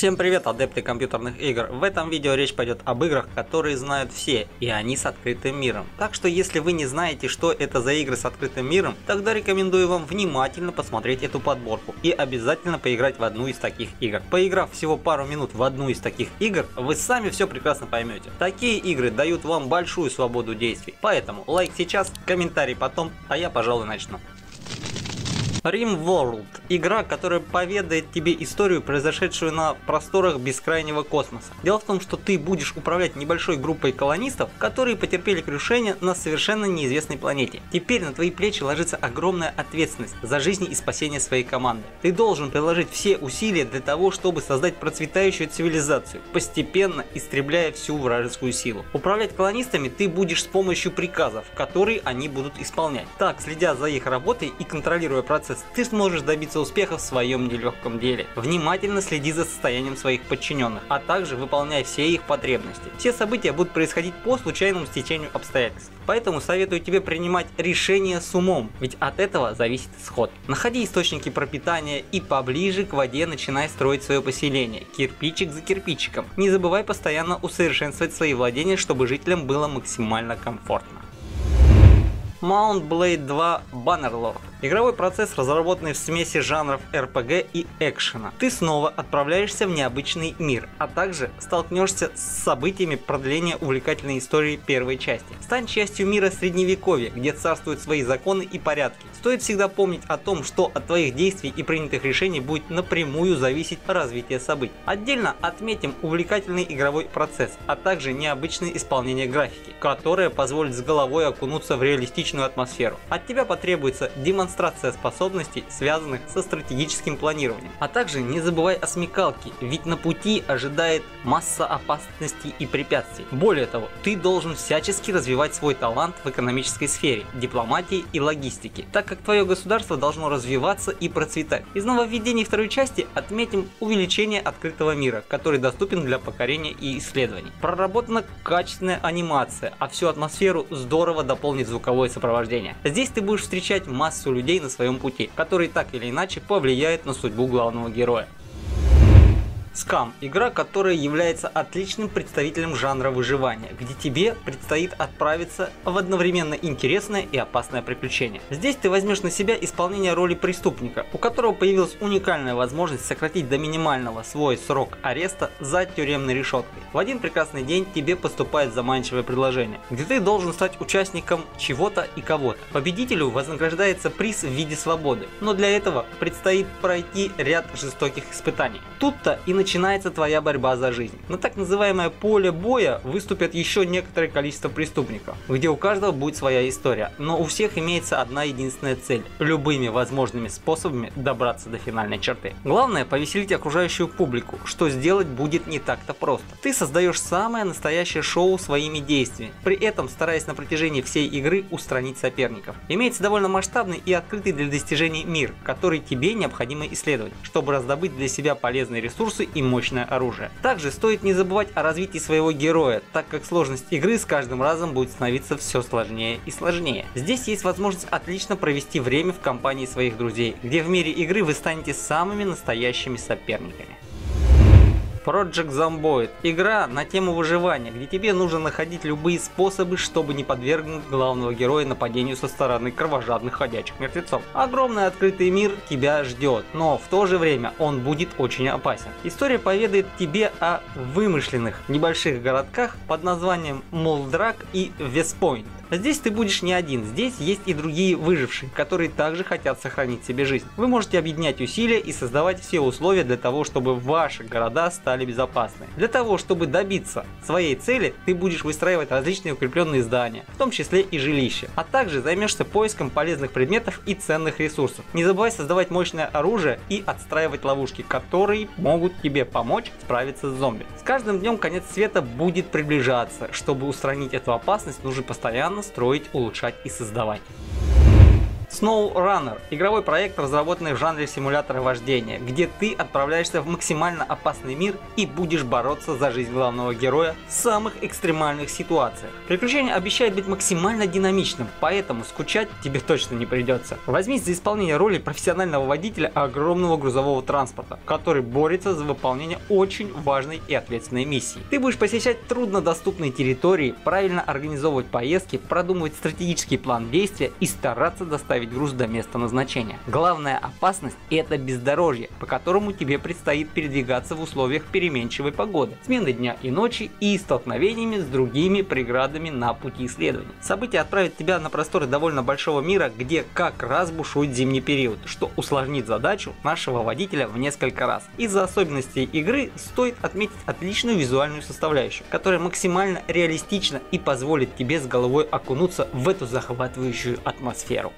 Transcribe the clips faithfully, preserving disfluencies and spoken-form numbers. Всем привет, адепты компьютерных игр! В этом видео речь пойдет об играх, которые знают все, и они с открытым миром. Так что если вы не знаете, что это за игры с открытым миром, тогда рекомендую вам внимательно посмотреть эту подборку и обязательно поиграть в одну из таких игр. Поиграв всего пару минут в одну из таких игр, вы сами все прекрасно поймете. Такие игры дают вам большую свободу действий, поэтому лайк сейчас, комментарий потом, а я, пожалуй, начну. RimWorld – игра, которая поведает тебе историю, произошедшую на просторах бескрайнего космоса. Дело в том, что ты будешь управлять небольшой группой колонистов, которые потерпели крушение на совершенно неизвестной планете. Теперь на твои плечи ложится огромная ответственность за жизни и спасение своей команды. Ты должен приложить все усилия для того, чтобы создать процветающую цивилизацию, постепенно истребляя всю вражескую силу. Управлять колонистами ты будешь с помощью приказов, которые они будут исполнять. Так, следя за их работой и контролируя процесс, ты сможешь добиться успеха в своем нелегком деле. Внимательно следи за состоянием своих подчиненных, а также выполняй все их потребности. Все события будут происходить по случайному стечению обстоятельств, поэтому советую тебе принимать решения с умом, ведь от этого зависит исход. Находи источники пропитания и поближе к воде начинай строить свое поселение, кирпичик за кирпичиком. Не забывай постоянно усовершенствовать свои владения, чтобы жителям было максимально комфортно. Mountblade два Bannerlord. Игровой процесс, разработанный в смеси жанров эр пи джи и экшена. Ты снова отправляешься в необычный мир, а также столкнешься с событиями продления увлекательной истории первой части. Стань частью мира средневековья, где царствуют свои законы и порядки. Стоит всегда помнить о том, что от твоих действий и принятых решений будет напрямую зависеть развитие событий. Отдельно отметим увлекательный игровой процесс, а также необычное исполнение графики, которое позволит с головой окунуться в реалистичную атмосферу. От тебя потребуется демонстрация Демонстрация способностей, связанных со стратегическим планированием. А также не забывай о смекалке, ведь на пути ожидает масса опасностей и препятствий. Более того, ты должен всячески развивать свой талант в экономической сфере, дипломатии и логистике, так как твое государство должно развиваться и процветать. Из нововведений второй части отметим увеличение открытого мира, который доступен для покорения и исследований. Проработана качественная анимация, а всю атмосферу здорово дополнит звуковое сопровождение. Здесь ты будешь встречать массу людей людей на своем пути, который так или иначе повлияет на судьбу главного героя. скам – игра, которая является отличным представителем жанра выживания, где тебе предстоит отправиться в одновременно интересное и опасное приключение. Здесь ты возьмешь на себя исполнение роли преступника, у которого появилась уникальная возможность сократить до минимального свой срок ареста за тюремной решеткой. В один прекрасный день тебе поступает заманчивое предложение, где ты должен стать участником чего-то и кого-то. Победителю вознаграждается приз в виде свободы, но для этого предстоит пройти ряд жестоких испытаний. Тут-то и начинается твоя борьба за жизнь. На так называемое поле боя выступят еще некоторое количество преступников, где у каждого будет своя история, но у всех имеется одна единственная цель – любыми возможными способами добраться до финальной черты. Главное – повеселить окружающую публику, что сделать будет не так-то просто. Ты создаешь самое настоящее шоу своими действиями, при этом стараясь на протяжении всей игры устранить соперников. Имеется довольно масштабный и открытый для достижений мир, который тебе необходимо исследовать, чтобы раздобыть для себя полезные ресурсы и мощное оружие. Также стоит не забывать о развитии своего героя, так как сложность игры с каждым разом будет становиться все сложнее и сложнее. Здесь есть возможность отлично провести время в компании своих друзей, где в мире игры вы станете самыми настоящими соперниками. Project Zomboid – игра на тему выживания, где тебе нужно находить любые способы, чтобы не подвергнуть главного героя нападению со стороны кровожадных ходячих мертвецов. Огромный открытый мир тебя ждет, но в то же время он будет очень опасен. История поведает тебе о вымышленных небольших городках под названием Молдрак и Вестпойнт. Здесь ты будешь не один, здесь есть и другие выжившие, которые также хотят сохранить себе жизнь. Вы можете объединять усилия и создавать все условия для того, чтобы ваши города стали безопасны. Для того, чтобы добиться своей цели, ты будешь выстраивать различные укрепленные здания, в том числе и жилища, а также займешься поиском полезных предметов и ценных ресурсов. Не забывай создавать мощное оружие и отстраивать ловушки, которые могут тебе помочь справиться с зомби. С каждым днем конец света будет приближаться. Чтобы устранить эту опасность, нужно постоянно строить, улучшать и создавать. SnowRunner – игровой проект, разработанный в жанре симулятора вождения, где ты отправляешься в максимально опасный мир и будешь бороться за жизнь главного героя в самых экстремальных ситуациях. Приключение обещает быть максимально динамичным, поэтому скучать тебе точно не придется. Возьмись за исполнение роли профессионального водителя огромного грузового транспорта, который борется за выполнение очень важной и ответственной миссии. Ты будешь посещать труднодоступные территории, правильно организовывать поездки, продумывать стратегический план действия и стараться доставить груз до места назначения. Главная опасность – это бездорожье, по которому тебе предстоит передвигаться в условиях переменчивой погоды, смены дня и ночи и столкновениями с другими преградами на пути исследования. События отправят тебя на просторы довольно большого мира, где как раз бушует зимний период, что усложнит задачу нашего водителя в несколько раз. Из-за особенностей игры стоит отметить отличную визуальную составляющую, которая максимально реалистична и позволит тебе с головой окунуться в эту захватывающую атмосферу.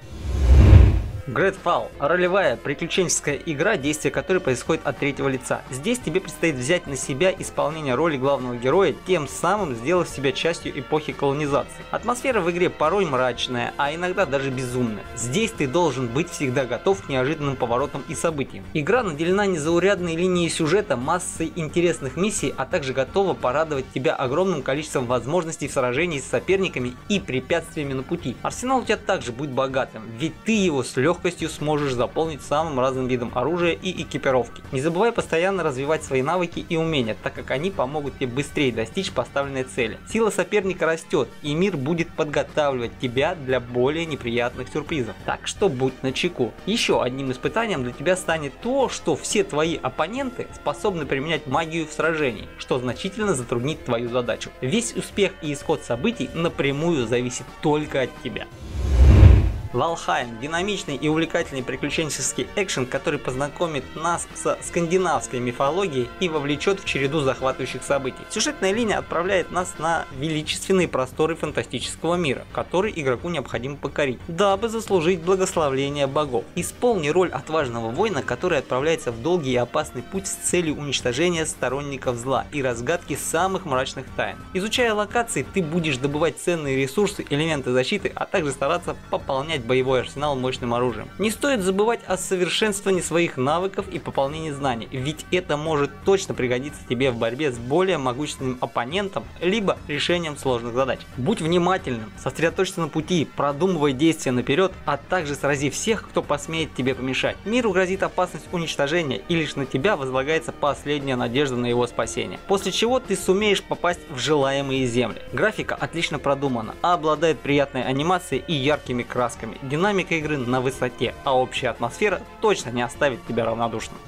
GreedFall – ролевая приключенческая игра, действие которой происходит от третьего лица. Здесь тебе предстоит взять на себя исполнение роли главного героя, тем самым сделав себя частью эпохи колонизации. Атмосфера в игре порой мрачная, а иногда даже безумная. Здесь ты должен быть всегда готов к неожиданным поворотам и событиям. Игра наделена незаурядной линией сюжета, массой интересных миссий, а также готова порадовать тебя огромным количеством возможностей в сражении с соперниками и препятствиями на пути. Арсенал у тебя также будет богатым, ведь ты его с легкостью легкостью сможешь заполнить самым разным видом оружия и экипировки. Не забывай постоянно развивать свои навыки и умения, так как они помогут тебе быстрее достичь поставленной цели. Сила соперника растет, и мир будет подготавливать тебя для более неприятных сюрпризов. Так что будь начеку. Еще одним испытанием для тебя станет то, что все твои оппоненты способны применять магию в сражении, что значительно затруднит твою задачу. Весь успех и исход событий напрямую зависит только от тебя. Лалхайн – динамичный и увлекательный приключенческий экшен, который познакомит нас со скандинавской мифологией и вовлечет в череду захватывающих событий. Сюжетная линия отправляет нас на величественные просторы фантастического мира, который игроку необходимо покорить, дабы заслужить благословение богов. Исполни роль отважного воина, который отправляется в долгий и опасный путь с целью уничтожения сторонников зла и разгадки самых мрачных тайн. Изучая локации, ты будешь добывать ценные ресурсы, элементы защиты, а также стараться пополнять боевой арсенал мощным оружием. Не стоит забывать о совершенствовании своих навыков и пополнении знаний, ведь это может точно пригодиться тебе в борьбе с более могущественным оппонентом, либо решением сложных задач. Будь внимательным, сосредоточься на пути, продумывай действия наперед, а также срази всех, кто посмеет тебе помешать. Миру грозит опасность уничтожения, и лишь на тебя возлагается последняя надежда на его спасение, после чего ты сумеешь попасть в желаемые земли. Графика отлично продумана, обладает приятной анимацией и яркими красками. Динамика игры на высоте, а общая атмосфера точно не оставит тебя равнодушным.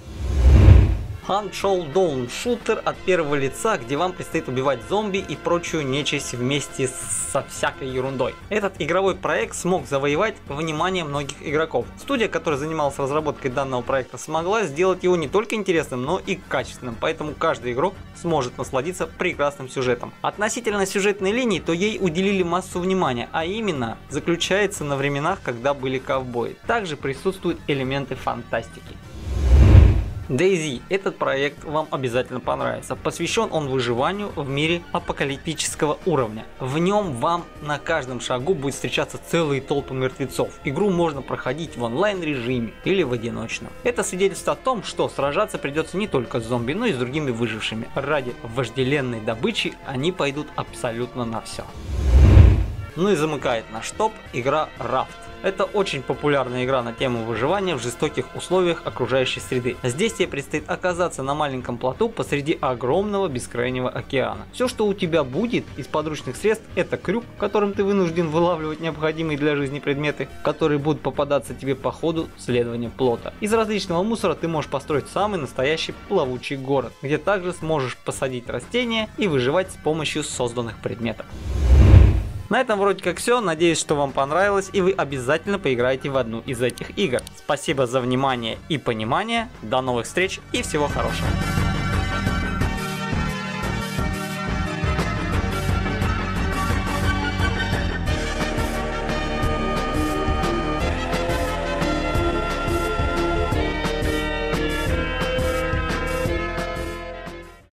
Hunt Showdown – шутер от первого лица, где вам предстоит убивать зомби и прочую нечисть вместе со всякой ерундой. Этот игровой проект смог завоевать внимание многих игроков. Студия, которая занималась разработкой данного проекта, смогла сделать его не только интересным, но и качественным, поэтому каждый игрок сможет насладиться прекрасным сюжетом. Относительно сюжетной линии, то ей уделили массу внимания, а именно заключается на временах, когда были ковбои. Также присутствуют элементы фантастики. DayZ. Этот проект вам обязательно понравится. Посвящен он выживанию в мире апокалиптического уровня. В нем вам на каждом шагу будет встречаться целые толпы мертвецов. Игру можно проходить в онлайн режиме или в одиночном. Это свидетельствует о том, что сражаться придется не только с зомби, но и с другими выжившими. Ради вожделенной добычи они пойдут абсолютно на все. Ну и замыкает наш топ игра Raft. Это очень популярная игра на тему выживания в жестоких условиях окружающей среды. Здесь тебе предстоит оказаться на маленьком плоту посреди огромного бескрайнего океана. Все, что у тебя будет из подручных средств, это крюк, которым ты вынужден вылавливать необходимые для жизни предметы, которые будут попадаться тебе по ходу следования плота. Из различного мусора ты можешь построить самый настоящий плавучий город, где также сможешь посадить растения и выживать с помощью созданных предметов. На этом вроде как все, надеюсь, что вам понравилось и вы обязательно поиграете в одну из этих игр. Спасибо за внимание и понимание, до новых встреч и всего хорошего.